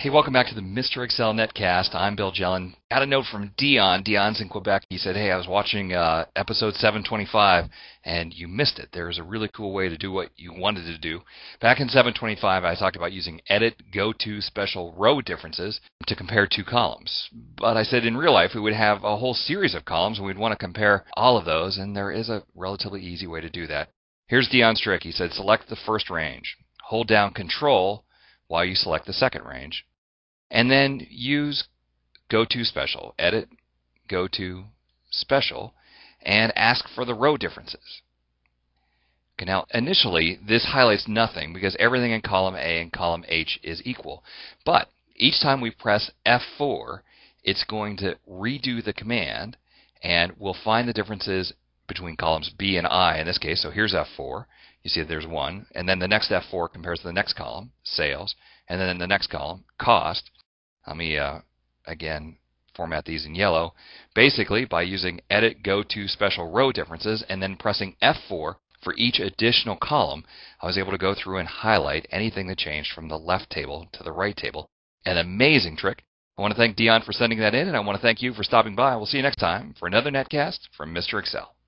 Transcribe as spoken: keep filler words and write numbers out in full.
Hey, welcome back to the Mister Excel Netcast. I'm Bill Jelen. Got a note from Deon. Deon's in Quebec. He said, hey, I was watching uh, episode seven twenty-five, and you missed it. There is a really cool way to do what you wanted to do. Back in seven twenty-five, I talked about using Edit, Go To Special, Row Differences to compare two columns. But I said in real life, we would have a whole series of columns, and we'd want to compare all of those, and there is a relatively easy way to do that. Here's Deon's trick. He said, select the first range. Hold down Control while you select the second range. And then use Go To Special, Edit, Go To Special, and ask for the row differences. Okay, now initially this highlights nothing because everything in column A and column H is equal. But each time we press F four, it's going to redo the command and we'll find the differences between columns B and I in this case. So here's F four. You see there's one. And then the next F four compares to the next column, sales. And then in the next column, cost. Let me, uh, again, format these in yellow. Basically, by using Edit, Go To Special, Row Differences, and then pressing F four for each additional column, I was able to go through and highlight anything that changed from the left table to the right table. An amazing trick. I want to thank Deon for sending that in, and I want to thank you for stopping by. We'll see you next time for another Netcast from Mister Excel.